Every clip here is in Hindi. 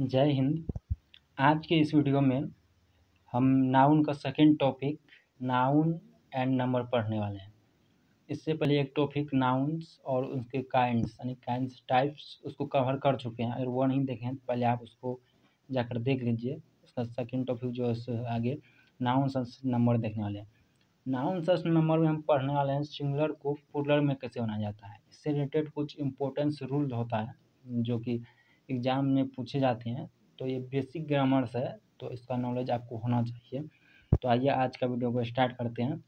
जय हिंद। आज के इस वीडियो में हम नाउन का second topic noun and number पढ़ने वाले हैं। इससे पहले एक टॉपिक नाउन्स और उनके काइंड्स यानी काइंड्स टाइप्स उसको कवर कर चुके हैं। अगर वो नहीं देखें तो पहले आप उसको जाकर देख लीजिए। उसका सेकंड टॉपिक जो है आगे नाउन्स और नंबर देखने वाले हैं। नाउन्स और नंबर में हम पढ़ने वाले हैं सिंगुलर को प्लूरल में कैसे बनाया जाता है। इससे रिलेटेड कुछ इम्पोर्टेंस रूल होता है जो कि एग्ज़ाम में पूछे जाते हैं। तो ये बेसिक ग्रामर्स है, तो इसका नॉलेज आपको होना चाहिए। तो आइए आज का वीडियो को स्टार्ट करते हैं।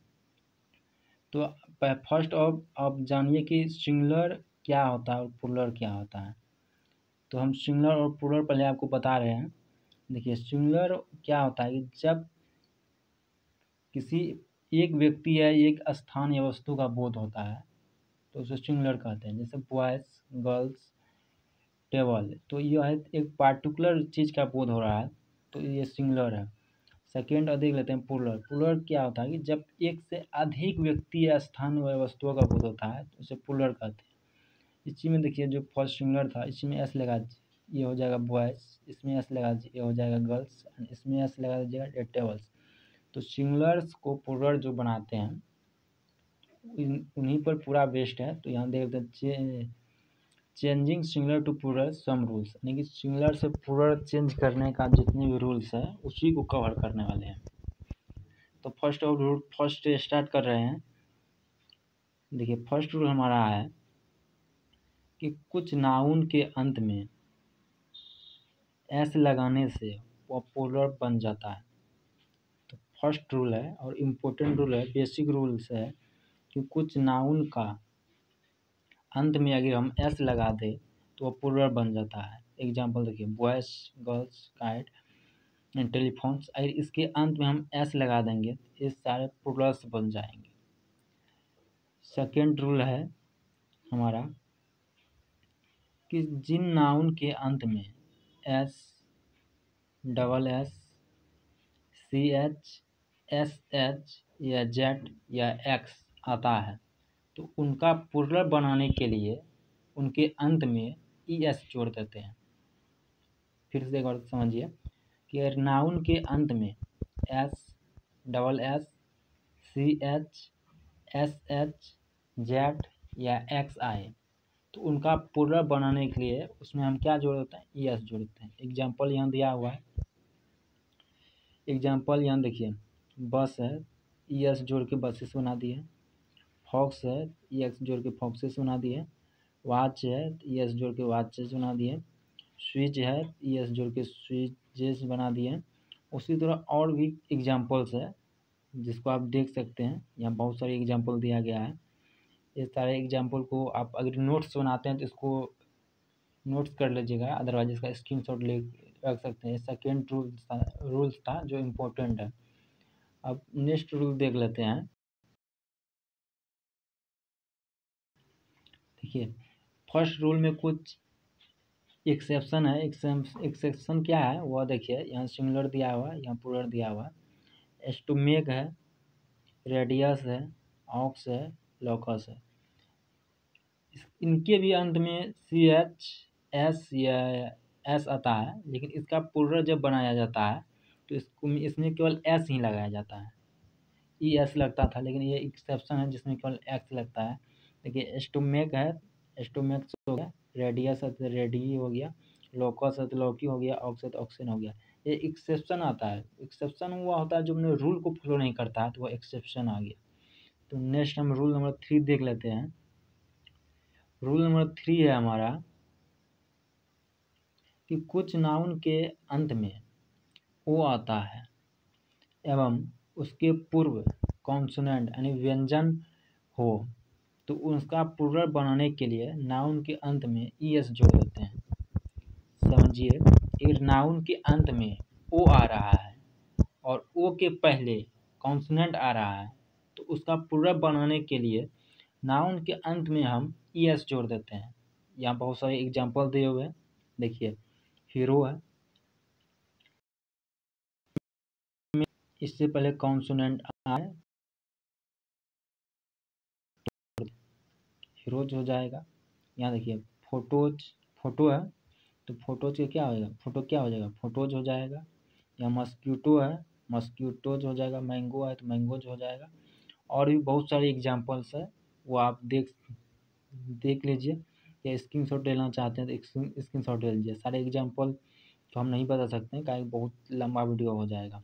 तो फर्स्ट ऑफ आप जानिए कि सिंगुलर क्या होता है और प्लूरल क्या होता है। तो हम सिंगुलर और प्लूरल पहले आपको बता रहे हैं। देखिए सिंगुलर क्या होता है कि जब किसी एक व्यक्ति या एक स्थान या वस्तु का बोध होता है तो उसे सिंगुलर कहते हैं। जैसे बॉयज़, गर्ल्स, टेबल, तो यह है एक पार्टिकुलर चीज़ का बोध हो रहा है, तो ये सिंगुलर है। सेकेंड और देख लेते हैं प्लूरल। प्लूरल क्या होता है कि जब एक से अधिक व्यक्ति या स्थान व वस्तुओं का बोध होता है तो उसे प्लूरल कहते हैं। इसी में देखिए जो फर्स्ट सिंगुलर था इसमें एस लगा दीजिए, ये हो जाएगा बॉयज़, इसमें एस लगा दीजिए, ये हो जाएगा गर्ल्स, एंड इसमें एस लगा दीजिएगा टेबल्स। तो सिंगुलर्स को प्लूरल जो बनाते हैं उन्हीं पर पूरा बेस्ड है। तो यहाँ देख लेते हैं changing singular to plural some rules, यानी कि सिंगुलर से प्लूरल चेंज करने का जितने भी रूल्स है उसी को कवर करने वाले हैं। तो first of rule first start कर रहे हैं। देखिए फर्स्ट रूल हमारा है कि कुछ नाउन के अंत में एस लगाने से वह प्लूरल बन जाता है। तो फर्स्ट रूल है और इम्पोर्टेंट रूल है, बेसिक रूल्स है कि कुछ नाउन का अंत में अगर हम एस लगा दें तो वो प्लूरल बन जाता है। एग्जाम्पल देखिए boys, girls, kite and telephones. अगर इसके अंत में हम एस लगा देंगे तो ये सारे प्लूरल्स बन जाएंगे। सेकेंड रूल है हमारा कि जिन नाउन के अंत में S, double S, C H, S H या जेड या एक्स आता है तो उनका प्लूरल बनाने के लिए उनके अंत में ई एस जोड़ देते हैं। फिर से एक बार समझिए कि नाउन के अंत में S, double S, C H, S H, Z या एक्स आए तो उनका प्लूरल बनाने के लिए उसमें हम क्या जोड़ देते हैं, ई एस जोड़ देते हैं। एग्जाम्पल यहाँ दिया हुआ है। एग्जाम्पल यहाँ देखिए बस है, ई एस जोड़ के बसेस बना दिए। फॉक्स है, ई एक्स जोड़ के फॉक्सेस बना दिए। वाच है, ई एस जोड़ के वाचेस बना दिए। स्विच है, ई एस जोड़ के स्विचेस बना दिए। उसी तरह और भी एग्जाम्पल्स है जिसको आप देख सकते हैं। यहाँ बहुत सारे एग्जाम्पल दिया गया है। ये सारे एग्जाम्पल को आप अगर नोट्स बनाते हैं तो इसको नोट्स कर लीजिएगा, अदरवाइज इसका स्क्रीनशॉट ले रख सकते हैं। सेकेंड रूल्स था जो इम्पोर्टेंट है। अब नेक्स्ट रूल देख लेते हैं। देखिए फर्स्ट रूल में कुछ एक्सेप्शन है। एक्सेप्शन क्या है वह देखिए, यहाँ सिंगुलर दिया हुआ, यहाँ प्लूरल दिया हुआ। एस टू मेक है, रेडियस है, ऑक्स है, लोकस है। इनके भी अंत में सी एच, एस या एस आता है, लेकिन इसका प्लूरल जब बनाया जाता है तो इसको इसमें केवल एस ही लगाया जाता है। ई एस लगता था लेकिन ये एक्सेप्शन है जिसमें केवल एक्स लगता है। देखिए एस टू मेक है, एस टू मेक हो गया, रेडियस है तो रेडी हो गया, लोकस है तो लौकी हो गया, ऑक्स है तो ऑक्सीजन हो गया। ये एक्सेप्शन आता है। एक्सेप्शन हुआ होता है जो हमने रूल को फॉलो नहीं करता है तो वो एक्सेप्शन आ गया। तो नेक्स्ट हम रूल नंबर 3 देख लेते हैं। रूल नंबर 3 है हमारा कि कुछ नाउन के अंत में ओ आता है एवं उसके पूर्व कॉन्सोनेंट यानी व्यंजन हो तो उसका प्लूरल बनाने के लिए नाउन के अंत में ई एस जोड़ देते हैं। समझिए अगर नाउन के अंत में ओ आ रहा है और ओ के पहले कॉन्सोनेंट आ रहा है तो उसका प्लूरल बनाने के लिए नाउन के अंत में हम ई एस जोड़ देते हैं। यहाँ बहुत सारे एग्जाम्पल दिए हुए हैं। देखिए हीरो है, इससे पहले कॉन्सोनेंट आए रोज हो जाएगा। यहाँ देखिए फोटोज, फोटो है, तो फोटोज का क्या हो जाएगा, फोटो क्या हो जाएगा, फोटोज हो जाएगा। या मस्क्यूटो है, मस्क्यूटोज हो जाएगा। मैंगो है तो मैंगोज हो जाएगा। और भी बहुत सारे एग्जाम्पल्स है, वो आप देख लीजिए या स्क्रीनशॉट लेना चाहते हैं तो स्क्रीनशॉट ले लीजिए। सारे एग्जाम्पल तो हम नहीं बता सकते हैं क्या, बहुत लंबा वीडियो हो जाएगा।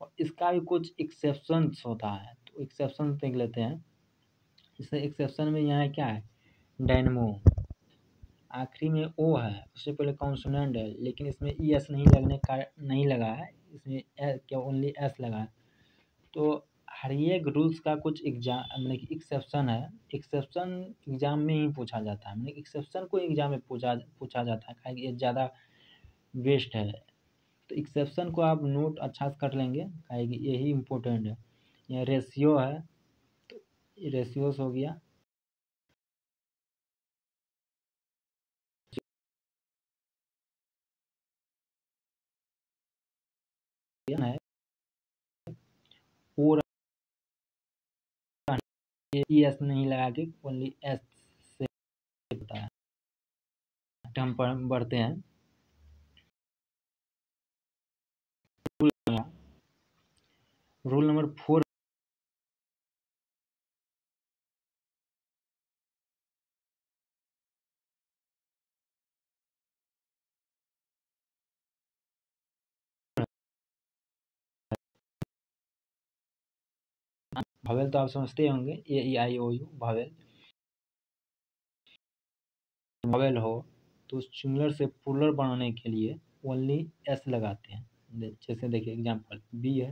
और इसका भी कुछ एक्सेप्शंस होता है, तो एक्सेप्शन देख लेते हैं। जैसे एक्सेप्शन में यहाँ क्या है, डायनेमो आखिरी में ओ है, उससे पहले कॉन्सोनेंट है, लेकिन इसमें ई एस नहीं लगने का नहीं लगा है, इसमें क्या ओनली एस लगा है। तो हर एक रूल्स का कुछ एग्जाम मतलब एक्सेप्शन है, एक्सेप्शन एग्ज़ाम में ही पूछा जाता है, मतलब एक्सेप्शन को एग्ज़ाम में पूछा जाता है, काहे कि ये ज़्यादा वेस्ट है। तो एक्सेप्शन को आप नोट अच्छा से कर लेंगे, काहे कि यही इम्पोर्टेंट है। या रेशियो है, तो रेशियोस हो गया। और ई एस नहीं लगा के ओनली एस से होता है। हम बढ़ते हैं, रूल नंबर 4 भावेल, तो आप समझते होंगे A E I O U vowel. Vowel हो तो सिंगुलर से प्लूरल बनाने के लिए ओनली एस लगाते हैं। जैसे देखिए एग्जांपल बी है,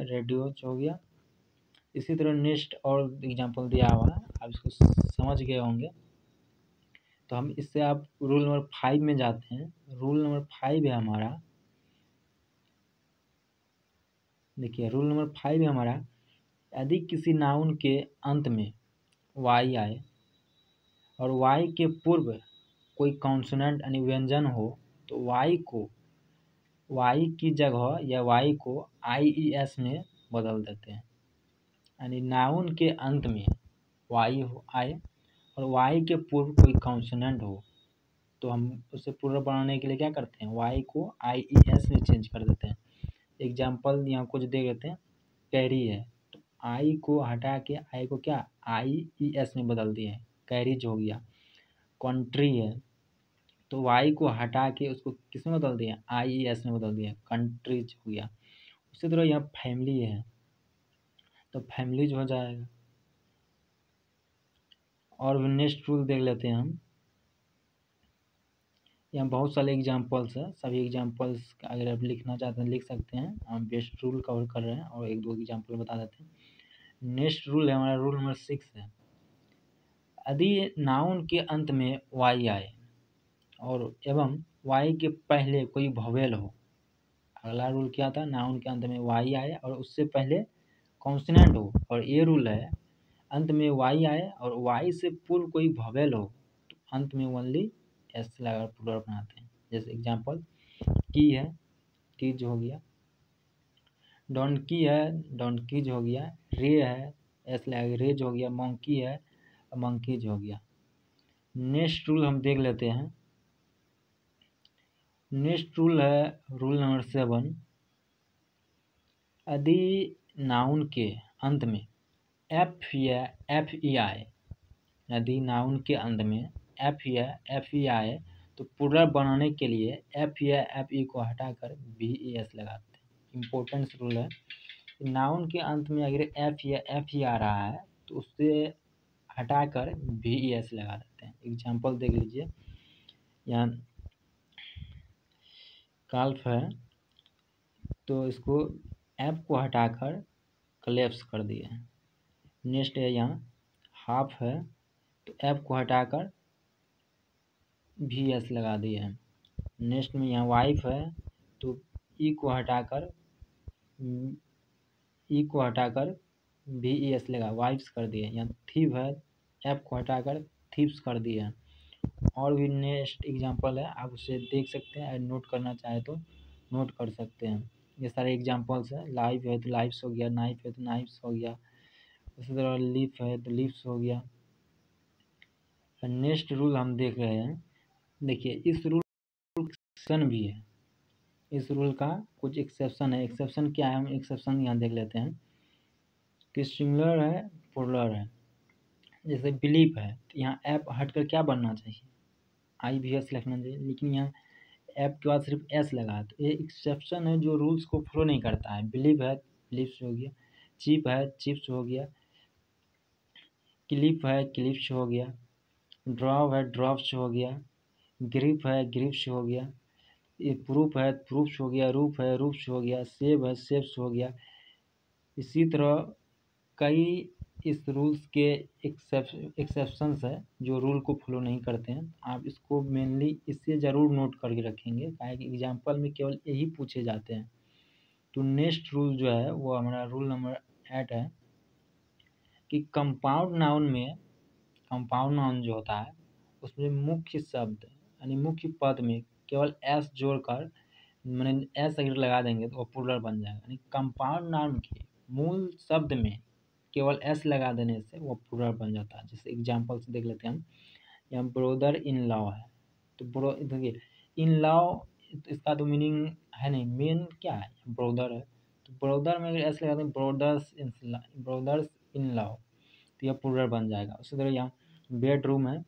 रेडियोज हो गया। इसी तरह नेक्स्ट और एग्जांपल दिया हुआ है, आप इसको समझ गए होंगे। तो हम इससे आप रूल नंबर 5 में जाते हैं। रूल नंबर 5 है हमारा, देखिए रूल नंबर 5 है हमारा, यदि किसी नाउन के अंत में वाई आए और वाई के पूर्व कोई कॉन्सोनेंट यानी व्यंजन हो, तो वाई को वाई की जगह या वाई को आई ई एस में बदल देते हैं। यानी नाउन के अंत में वाई हो आए और वाई के पूर्व कोई कॉन्सोनेंट हो, तो हम उसे पूरा बनाने के लिए क्या करते हैं, वाई को आई ई एस में चेंज कर देते हैं। एग्जाम्पल यहाँ कुछ दे देते हैं, कैरी है तो आई को हटा के आई को क्या आई ई एस में बदल दिए, कैरीज हो गया। कंट्री है तो वाई को हटा के उसको किस में बदल दिया, आई ई एस में बदल दिया, कंट्रीज हो गया। उसी तरह यहाँ फैमिली है तो फैमिलीज हो जाएगा। और नेक्स्ट रूल देख लेते हैं हम, यहाँ बहुत सारे एग्जाम्पल्स हैं, सभी एग्जाम्पल्स अगर आप लिखना चाहते हैं लिख सकते हैं, हम बेस्ट रूल कवर कर रहे हैं और एक दो एग्जाम्पल बता देते हैं। नेक्स्ट रूल है हमारा रूल नंबर 6 है, यदि नाउन के अंत में वाई आए और एवं वाई के पहले कोई भवेल हो। अगला रूल क्या था, नाउन के अंत में वाई आए और उससे पहले कॉन्सोनेंट हो, और ये रूल है अंत में वाई आए और वाई से पूर्व कोई भवेल हो, तो अंत में ओनली एस लगा प्लूरल बनाते हैं। जैसे एग्जांपल की है, कीज हो गया। डोंकी है, डोंकीज हो गया। रे है, एस लगा रेज हो गया। मंकी है, मंकीज हो गया। नेक्स्ट रूल हम देख लेते हैं। नेक्स्ट रूल है रूल नंबर 7, यदि नाउन के अंत में एफ या एफ ई आई, यदि नाउन के अंत में एफ या एफ ई आई, तो प्लूरल बनाने के लिए एफ या एफ ई को हटाकर बी ई एस लगाते हैं। इम्पोर्टेंट रूल है, नाउन के अंत में अगर एफ या एफ ई आ रहा है तो उससे हटाकर बी ई एस लगा देते हैं। एग्जाम्पल देख लीजिए, यहाँ काल्फ है तो इसको एफ को हटाकर क्लेप्स कर दिए हैं। नेक्स्ट है यहाँ हाफ है तो ऐप को हटाकर भी एस लगा दिए हैं। नेक्स्ट में यहाँ वाइफ है तो ई को हटाकर भी ई एस लगा वाइफ्स कर दिए। यहाँ थीव है, ऐप को हटाकर थीव्स कर दिए हैं। और भी नेक्स्ट एग्जांपल है, आप उसे देख सकते हैं, नोट करना चाहे तो नोट कर सकते हैं। ये सारे एग्जांपल्स हैं। लाइफ है तो लाइफ्स हो गया, नाइफ है तो नाइफ्स हो गया, उसी तरह लीफ है तो लीव्स हो गया। नेक्स्ट रूल हम देख रहे हैं, देखिए इस रूल एक्सेप्शन भी है, इस रूल का कुछ एक्सेप्शन है। एक्सेप्शन क्या है, हम एक्सेप्शन यहाँ देख लेते हैं कि सिंगुलर है प्लुरल है, जैसे बिलीफ है तो यहाँ ऐप हटकर क्या बनना चाहिए, IBS लिखना चाहिए, लेकिन यहाँ ऐप के बाद सिर्फ S लगा है। तो ये एक्सेप्शन है जो रूल्स को फॉलो नहीं करता है। बिलीव है बिलीव्स हो गया, चिप है चिप्स हो गया, क्लिप है क्लिप्स हो गया, ड्रॉप है ड्रॉप्स हो गया, ग्रिप है ग्रिप्स हो गया, प्रूफ है प्रूफ्स हो गया, रूफ है रूफ्स हो गया, सेव है सेव्स हो गया। इसी तरह कई इस रूल्स के एक्सेप्शंस है जो रूल को फॉलो नहीं करते हैं। आप इसको मेनली इससे ज़रूर नोट करके रखेंगे, काहे कि एग्जाम्पल में केवल यही पूछे जाते हैं। तो नेक्स्ट रूल जो है वो हमारा रूल नंबर 8 है कि कंपाउंड नाउन में, कंपाउंड नाउन जो होता है उसमें मुख्य शब्द यानी मुख्य पद में केवल एस जोड़कर मैंने एस अगर लगा देंगे तो वो प्लुरल बन जाएगा। यानी कंपाउंड नाउन के मूल शब्द में केवल एस लगा देने से वो प्लुरल बन जाता है। जैसे एग्जांपल से देख लेते हैं हम, यहाँ ब्रोदर इन लॉ है तो ब्रो, देखिए इन लॉ इसका तो मीनिंग है नहीं, मेन क्या है ब्रोदर है, तो ब्रोदर में अगर एस लगा दें ब्रोदर्स इन लॉ तो यह प्लुरल बन जाएगा। उसी तरह यहाँ बेडरूम है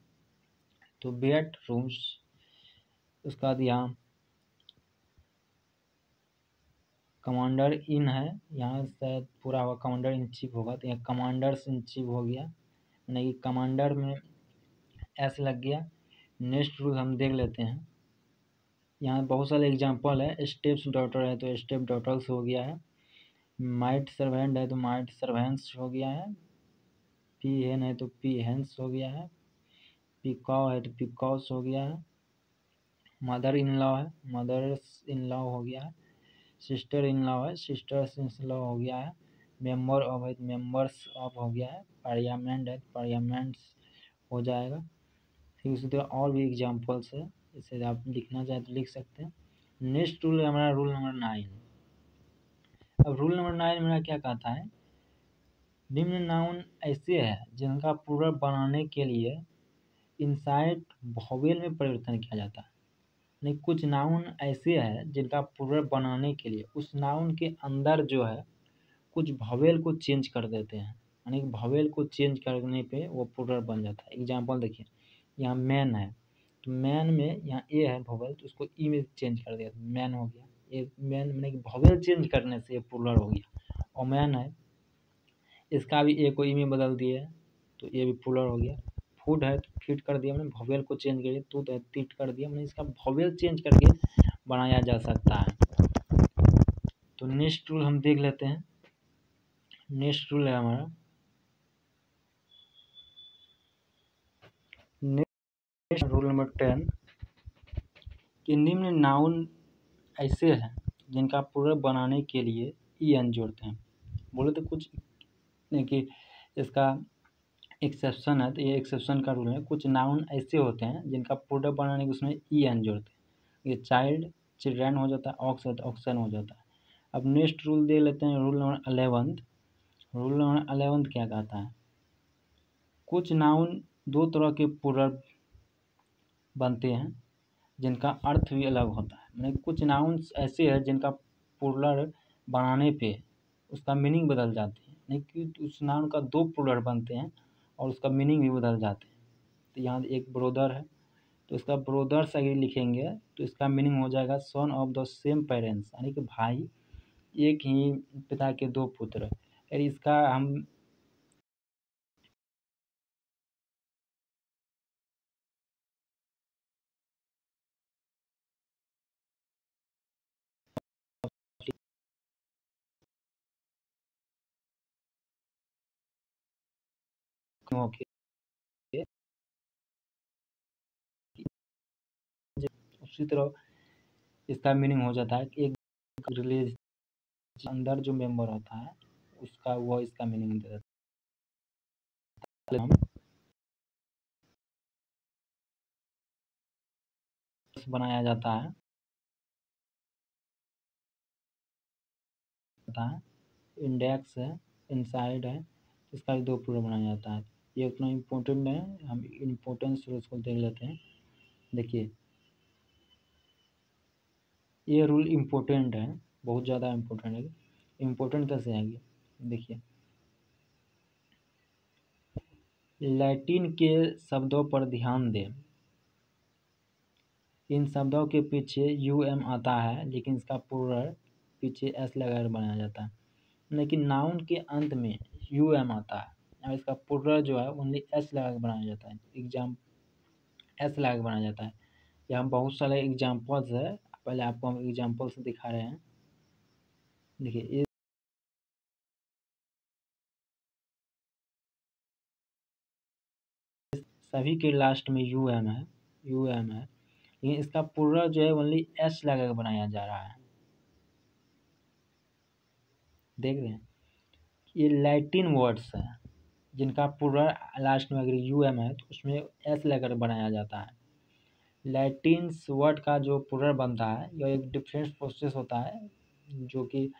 तो बेड रूम्स, उसका यहाँ कमांडर इन है, यहाँ शायद पूरा होगा कमांडर इन चीफ होगा तो यहाँ कमांडर्स इन चीफ हो गया, यानी कि कमांडर में एस लग गया। नेक्स्ट रूल हम देख लेते हैं, यहाँ बहुत सारे एग्जांपल है। स्टेप्स डॉटर है तो स्टेप डॉटर्स हो गया है, माइट सर्वेंट है तो माइट सर्वेंट्स हो गया है, पी हेन है तो पी हेन्स हो गया है, पिकाउ है तो पिकाउस हो गया है, मदर इन लॉ है मदर्स इन लॉ हो गया है, सिस्टर इन लॉ है सिस्टर्स इन लॉ हो गया है, मेम्बर ऑफ है मेम्बर्स ऑफ हो गया है, पार्लियामेंट है पार्लियामेंट्स हो जाएगा। फिर उसी तरह और भी एग्जांपल्स है, इसे आप लिखना चाहें तो लिख सकते हैं। नेक्स्ट रूल है हमारा रूल नंबर 9। अब रूल नंबर 9 मेरा क्या कहता है, निम्न नाउन ऐसे है जिनका प्लुरल बनाने के लिए इनसाइड वॉवेल में परिवर्तन किया जाता है। नहीं, कुछ नाउन ऐसे हैं जिनका प्लुरल बनाने के लिए उस नाउन के अंदर जो है कुछ वॉवेल को चेंज कर देते हैं, यानी वॉवेल को चेंज करने पे वो प्लुरल बन जाता है। एग्जांपल देखिए, यहाँ मैन है तो मैन में यहाँ ए है वॉवेल तो उसको ई में चेंज कर दिया मैन हो गया, ये मैन मैंने वॉवेल चेंज करने से प्लुरल हो गया। और मैन है इसका भी ए को ई में बदल दिया तो ये भी प्लुरल हो गया। फूड है तो फीट कर दिया मैंने वॉवेल को चेंज कर दिया, टूथ है तीट कर दिया मैंने, इसका वॉवेल चेंज करके बनाया जा सकता है। तो नेक्स्ट रूल हम देख लेते हैं। नेक्स्ट रूल है हमारा, नेक्स्ट रूल नंबर 10 कि निम्न नाउन ऐसे हैं जिनका प्लुरल बनाने के लिए ई एन जोड़ते हैं। बोले तो कुछ नहीं कि इसका एक्सेप्शन है, तो ये एक्सेप्शन का रूल है। कुछ नाउन ऐसे होते हैं जिनका प्लुरल बनाने के उसमें ई एन जोड़ते हैं, ये चाइल्ड चिल्ड्रेन हो जाता है, ऑक्स है तो ऑक्सन हो जाता है। अब नेक्स्ट रूल देख लेते हैं, रूल नंबर 11। रूल नंबर 11 क्या कहता है, कुछ नाउन दो तरह के प्लुरल बनते हैं जिनका अर्थ भी अलग होता है। मतलब कुछ नाउन ऐसे हैं जिनका प्लुरल बनाने पर उसका मीनिंग बदल जाती है, यानी कि उस नाउन का दो प्लुरल बनते हैं और उसका मीनिंग भी बदल जाते हैं। तो यहाँ एक ब्रोदर है तो इसका ब्रोदर्स अगर लिखेंगे तो इसका मीनिंग हो जाएगा son of the same parents, यानी कि भाई एक ही पिता के दो पुत्र। और इसका हम उसी तरह इसका मीनिंग हो जाता है कि एक रिलीज अंदर जो मेंबर होता है उसका वो इसका मीनिंग दे देता है। बनाया जाता है इंडेक्स है इनसाइड है इसका भी दो पूरा बनाया जाता है। ये उतना इम्पोर्टेंट है, हम इम्पोर्टेंस रूल्स को देख लेते हैं। देखिए ये रूल इम्पोर्टेंट है, बहुत ज़्यादा इम्पोर्टेंट है। इम्पोर्टेंट कैसे आएगी, देखिए लैटिन के शब्दों पर ध्यान दें। इन शब्दों के पीछे यूएम आता है लेकिन इसका प्लूरल पीछे एस लगाकर बनाया जाता है, लेकिन नाउन के अंत में यूएम आता है और इसका प्लूरल जो है ओनली एस लगाकर बनाया जाता है। एग्जाम एस लगाकर बनाया जाता है। यहाँ बहुत सारे एग्जाम्पल्स है, पहले आपको हम एग्जाम्पल्स दिखा रहे हैं। देखिए सभी के लास्ट में यूएम है लेकिन इसका पूरा जो है ओनली एस लगाकर बनाया जा रहा है। देख रहे हैं ये लैटिन वर्ड्स हैं जिनका पूरा लास्ट में अगर यूएम है तो उसमें एस लगाकर बनाया जाता है। लैटिन वर्ड का जो पूरा बनता है यह एक डिफरेंट प्रोसेस होता है जो कि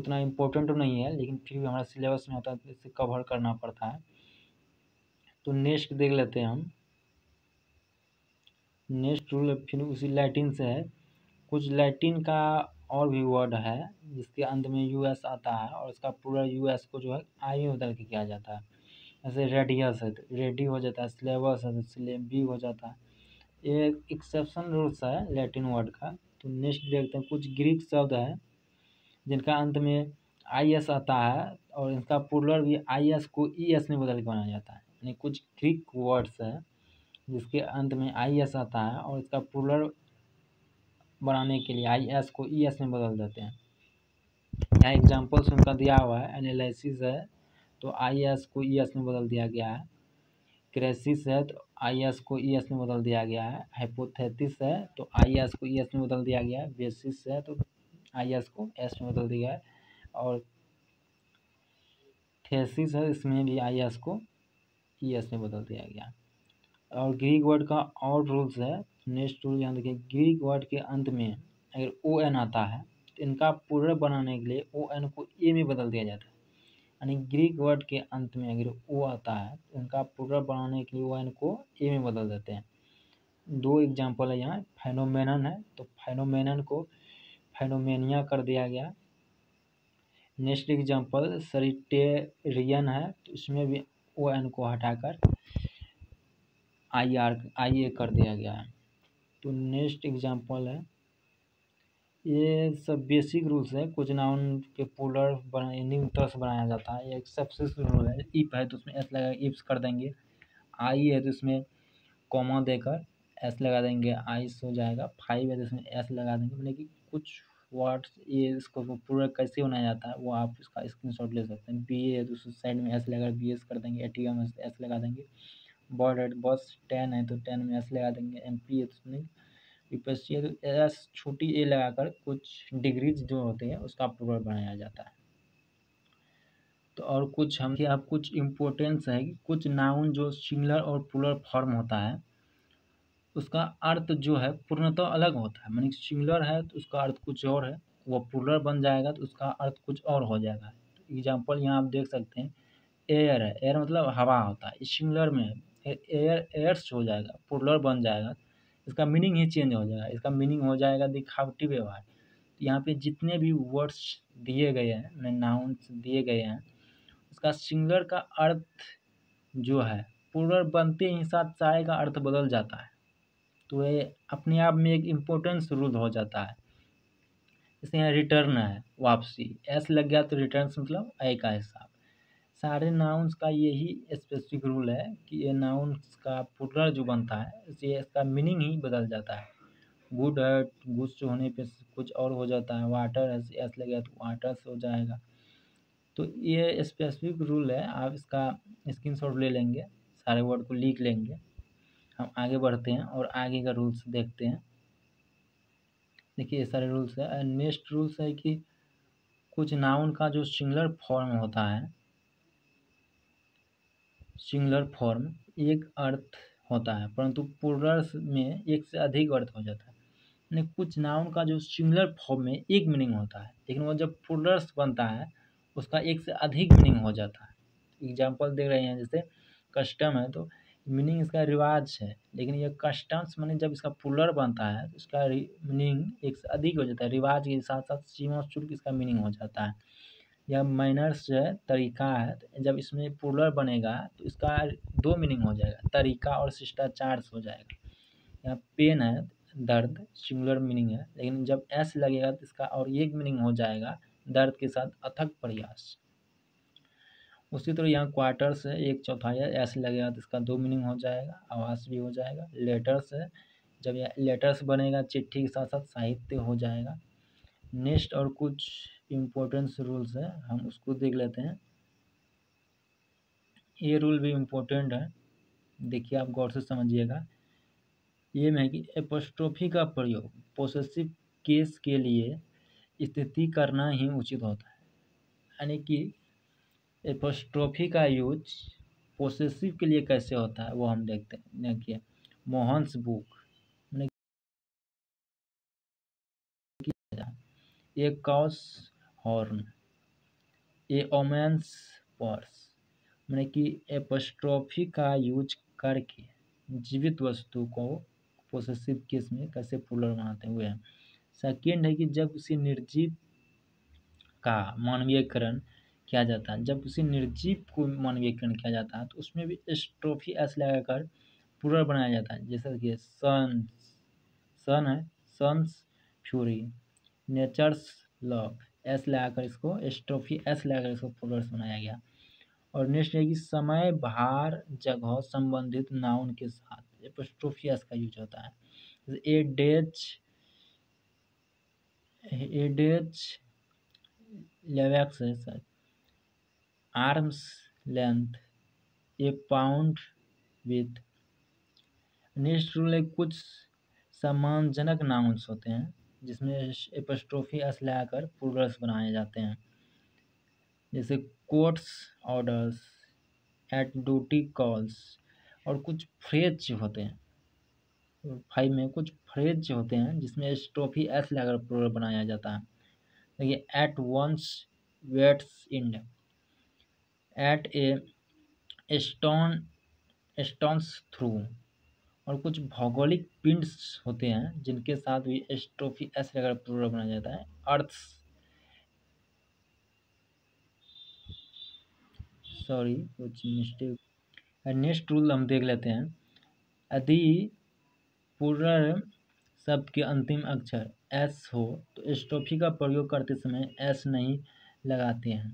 उतना इम्पोर्टेंट नहीं है लेकिन फिर भी हमारा सिलेबस में होता है तो इसे कवर करना पड़ता है। तो नेक्स्ट देख लेते हैं हम। नेक्स्ट रूल फिर उसी लैटिन से है। कुछ लैटिन का और भी वर्ड है जिसके अंत में यूएस आता है और इसका पूरा यूएस को जो है आई में उतार के किया जाता है। जैसे रेडियस है तो रेडी हो जाता है, स्लेबस है तो स्लेबी हो जाता है। ये एक्सेप्शन रूल्स है लैटिन वर्ड का। तो नेक्स्ट देखते हैं कुछ ग्रीक शब्द है जिनका अंत में आई एस आता है और इनका प्लूरल भी आई एस को ई एस में बदल के बनाया जाता है। यानी कुछ ग्रीक वर्ड्स है जिसके अंत में आई एस आता है और इसका प्लूरल बनाने के लिए आई एस को ई एस में बदल देते हैं। यहाँ एग्जाम्पल्स उनका दिया हुआ है। एनालिसिस है तो आई एस को ई एस में बदल दिया गया है। क्रेसिस है तो आई एस को ई एस में बदल दिया गया है। हाइपोथेसिस है तो आई एस को ई एस में बदल दिया गया है। बेसिस है तो आई एस को एस में बदल दिया है और थेसिस है इसमें भी आई एस को ई एस में बदल दिया गया। और ग्रीक वर्ड का और रूल्स है। नेक्स्ट रूल यहाँ देखिए ग्रीक वर्ड के अंत में अगर ओ एन आता है तो इनका पूरा बनाने के लिए ओ एन को ए में बदल दिया जाता है। यानी ग्रीक वर्ड के अंत में अगर ओ आता है तो इनका पूरा बनाने के लिए ओ एन को ए में बदल देते हैं। दो एग्जाम्पल है यहाँ। फेनोमेनन है तो फेनोमेनन को फेनोमेनिया कर दिया गया। नेक्स्ट एग्जाम्पल सरिटेरियन है तो इसमें भी ओ एन को हटाकर आई ए कर दिया गया है। तो नेक्स्ट एग्जाम्पल है। ये सब बेसिक रूल्स है। कुछ नाउन के प्लूरल निम्न तरह से बनाया जाता है। ये एक्सेप्शन रूल है। इफ है तो उसमें एस लगा इप्स कर देंगे। आई है तो इसमें कॉमा देकर एस लगा देंगे, आइस हो जाएगा। फाइव है तो इसमें एस लगा देंगे। मतलब कि कुछ वर्ड्स ये इसको पूरा कैसे बनाया जाता है वो आप इसका स्क्रीनशॉट ले सकते हैं। बी ए है तो उस साइड में एस लगा बी एस कर देंगे। ए टी एम है तो एस लगा देंगे। बर्ड है बस। टेन है तो टेन में एस लगा देंगे। एम पी है तो यूपीएससी है तो एस छोटी ए लगाकर कुछ डिग्रीज जो होते हैं उसका प्लूरल बनाया जाता है। तो और कुछ हम आप कुछ इम्पोर्टेंस है कि कुछ नाउन जो सिंगुलर और प्लूरल फॉर्म होता है उसका अर्थ जो है पूर्णतः अलग होता है। माने सिंगुलर है तो उसका अर्थ कुछ और है, वो प्लूरल बन जाएगा तो उसका अर्थ कुछ और हो जाएगा। एग्जाम्पल यहाँ आप देख सकते हैं। एयर है, एयर मतलब हवा होता है। सिंगुलर में एयर एयर्स हो जाएगा, प्लूरल बन जाएगा, इसका मीनिंग ही चेंज हो जाएगा। इसका मीनिंग हो जाएगा दिखावटी व्यवहार। तो यहाँ पे जितने भी वर्ड्स दिए गए हैं, नाउन्स दिए गए हैं, उसका सिंगुलर का अर्थ जो है प्लूरल बनते ही साथ सारे का अर्थ बदल जाता है। तो ये अपने आप में एक इम्पोर्टेंस रूल हो जाता है। जैसे यहाँ रिटर्न है वापसी, एस लग गया तो रिटर्न मतलब आय का हिसाब। सारे नाउन्स का यही स्पेसिफिक रूल है कि ये नाउन्स का प्लूरल जो बनता है इससे इसका मीनिंग ही बदल जाता है। गुड है, गुड्स होने पे कुछ और हो जाता है। वाटर है एस लग गया तो वाटर्स हो जाएगा। तो ये स्पेसिफिक रूल है। आप इसका स्क्रीनशॉट ले लेंगे, सारे वर्ड को लिख लेंगे। हम आगे बढ़ते हैं और आगे का रूल्स देखते हैं। देखिए ये सारे रूल्स है। नेक्स्ट रूल्स है कि कुछ नाउन का जो सिंगुलर फॉर्म होता है, सिंगुलर फॉर्म एक अर्थ होता है परंतु प्लूरल में एक से अधिक अर्थ हो जाता है। यानी कुछ नाउन का जो सिंगुलर फॉर्म में एक मीनिंग होता है लेकिन वो जब प्लूरल बनता है उसका एक से अधिक मीनिंग हो जाता है। एग्जाम्पल देख रहे हैं, जैसे कस्टम है तो मीनिंग इसका रिवाज है, लेकिन ये कस्टम्स माने जब इसका पुलर बनता है तो इसका मीनिंग एक से अधिक हो जाता है। रिवाज के साथ साथ सीमा शुल्क इसका मीनिंग हो जाता है। यह मैनर्स है, तरीका है, जब इसमें पुलर बनेगा तो इसका दो मीनिंग हो जाएगा, तरीका और शिष्टाचार हो जाएगा। यहाँ पेन है, दर्द, सिंगुलर मीनिंग है, लेकिन जब एस लगेगा तो इसका और एक मीनिंग हो जाएगा, दर्द के साथ अथक प्रयास। उसी तरह यहाँ क्वार्टर्स है, एक चौथाई है, ऐसे लगेगा तो इसका दो मीनिंग हो जाएगा, आवास भी हो जाएगा। लेटर्स है, जब यह लेटर्स बनेगा चिट्ठी के साथ साथ साहित्य हो जाएगा। नेक्स्ट और कुछ इम्पोर्टेंस रूल्स है, हम उसको देख लेते हैं। ये रूल भी इम्पोर्टेंट है, देखिए आप गौर से समझिएगा। ये में है कि एपोस्ट्रोफी का प्रयोग पोसेसिव केस के लिए स्थिति करना ही उचित होता है, यानी कि एपोस्ट्रोफी का यूज पोसेसिव के लिए कैसे होता है वो हम देखते हैं। देखिए Mohan's book, a cow's horn, a woman's purse, माने कि एपोस्ट्रोफी का यूज करके जीवित वस्तु को पोसेसिव केस में कैसे पुलर बनाते हुए हैं। सेकेंड है कि जब उसी निर्जीव का मानवीयकरण किया जाता है, जब उसी निर्जीव को मानवीयकरण किया जाता है तो उसमें भी एपोस्ट्रोफी एस लगाकर पुलर बनाया जाता है, जैसे कि सन्स, सन है, sun's fury, nature's love, S लगाकर इसको एपोस्ट्रोफी एस लगाकर इसको पुलर्स बनाया गया। और नेक्स्ट है कि समय, भार, जगह संबंधित नाउन के साथ एपोस्ट्रोफी एस का यूज होता है। ए डेज लेवैक्स है sir, arm's length, a pound with. Next rule है कुछ सम्मानजनक नाउन्स होते हैं जिसमें एपोस्ट्रोफी एस लगाकर पुलर्स बनाए जाते हैं, जैसे courts, orders, at duty calls. और कुछ फ्रेज होते हैं, 5 में कुछ फ्रेज होते हैं जिसमें एपोस्ट्रोफी एस लगाकर प्लूरल बनाया जाता है। देखिए at one's weights end, at a stone stone's throw. और कुछ भौगोलिक पिंड्स होते हैं जिनके साथ भी एपोस्ट्रोफी एस लगाकर प्लूरल बनाया जाता है, अर्थ्स, सॉरी कुछ मिस्टेक। नेक्स्ट रूल हम देख लेते हैं, यदि पुलर शब्द के अंतिम अक्षर एस हो तो एपोस्ट्रोफी का प्रयोग करते समय एस नहीं लगाते हैं।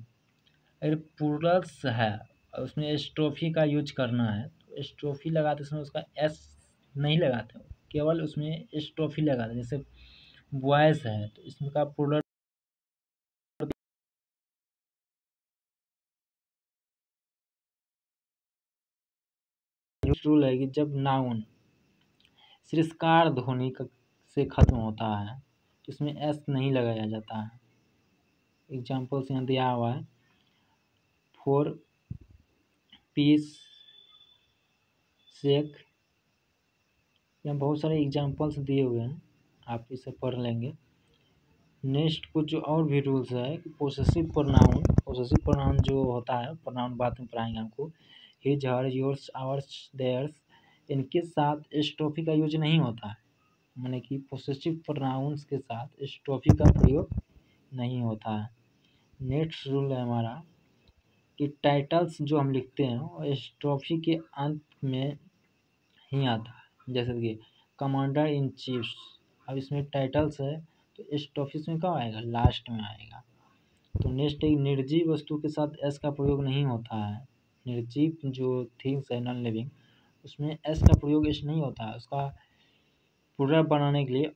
अगर पुलर्स है और उसमें एपोस्ट्रोफी का यूज करना है तो एपोस्ट्रोफी लगाते समय उसका एस नहीं लगाते, केवल उसमें एपोस्ट्रोफी लगाते। जैसे बॉयज है तो इसमें का पुलर रूल है कि जब नाउन सिरस्कार ध्वनि से खत्म होता है इसमें एस नहीं लगाया जाता है। एग्जाम्पल से यहाँ दिया हुआ है फॉर पीस सेक, यहाँ बहुत सारे एग्जाम्पल्स दिए हुए हैं, आप इसे पढ़ लेंगे। नेक्स्ट कुछ और भी रूल्स है कि पोसेसिव प्रोनाउन जो होता है, प्रोनाउन बाद में पढ़ाएंगे आपको, his, her, yours, ours, theirs, इनके साथ एपोस्ट्रोफी का यूज नहीं होता है, माने कि पोसेसिव प्रोनाउंस के साथ एपोस्ट्रोफी का प्रयोग नहीं होता है। नेक्स्ट रूल है हमारा कि टाइटल्स जो हम लिखते हैं वो एपोस्ट्रोफी के अंत में ही आता है, जैसे कि कमांडर इन चीफ, अब इसमें टाइटल्स है तो एपोस्ट्रोफी इसमें कब आएगा, लास्ट में आएगा। तो नेक्स्ट एक निर्जीव वस्तु के साथ एस का प्रयोग नहीं होता है, निर्जीव जो थिंग्स है, नॉन लिविंग, उसमें एस का प्रयोग एस नहीं होता है, उसका पुलर बनाने के लिए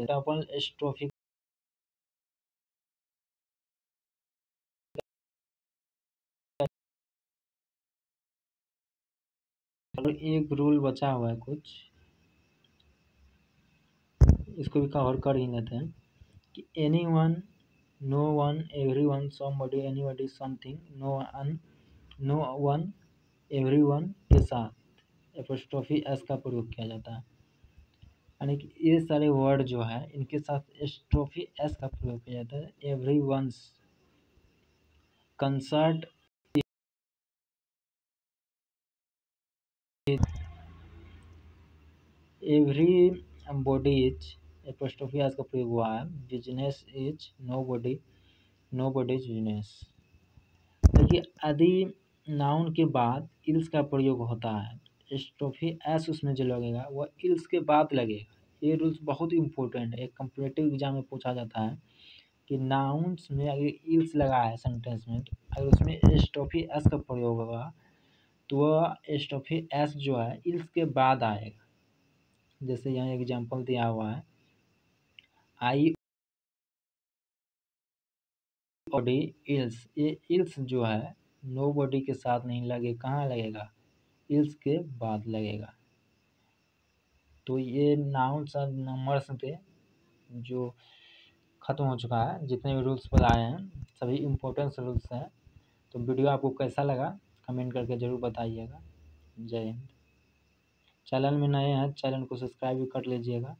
एपोस्ट्रोफी और एक रूल बचा हुआ है कुछ, इसको भी कवर कर ही लेते हैं कि anyone, no one, everyone, somebody, anybody, something, no one, everyone के साथ एपोस्ट्रोफी एस का प्रयोग किया जाता है। यानी कि ये सारे वर्ड जो है इनके साथ एपोस्ट्रोफी एस का प्रयोग किया जाता है। Everyone's concern everybody's apostrophe S का प्रयोग हुआ है। Business is nobody, nobody's business. देखिए आदि नाउन के बाद इल्स का प्रयोग होता है। एपोस्ट्रोफी एस उसमें जो लगेगा वह इल्स के बाद लगेगा। ये रूल्स बहुत इंपॉर्टेंट है, एक कॉम्पिटिटिव एग्जाम में पूछा जाता है कि नाउन्स में अगर इल्स लगा है सेंटेंस में, अगर उसमें एपोस्ट्रोफी एस का प्रयोग होगा तो वह एपोस्ट्रोफी एस जो है इल्स के बाद आएगा। जैसे यहाँ एग्जाम्पल दिया हुआ है, आई बॉडी इल्स। ये इल्स जो है नो बॉडी के साथ नहीं लगे, कहाँ लगेगा? इल्स के बाद लगेगा। तो ये नाउन्स और नंबर्स पे जो ख़त्म हो चुका है, जितने भी रूल्स पर आए हैं सभी इम्पोर्टेंस रूल्स हैं। तो वीडियो आपको कैसा लगा कमेंट करके ज़रूर बताइएगा। जय हिंद। चैनल में नए हैं, चैनल को सब्सक्राइब भी कर लीजिएगा।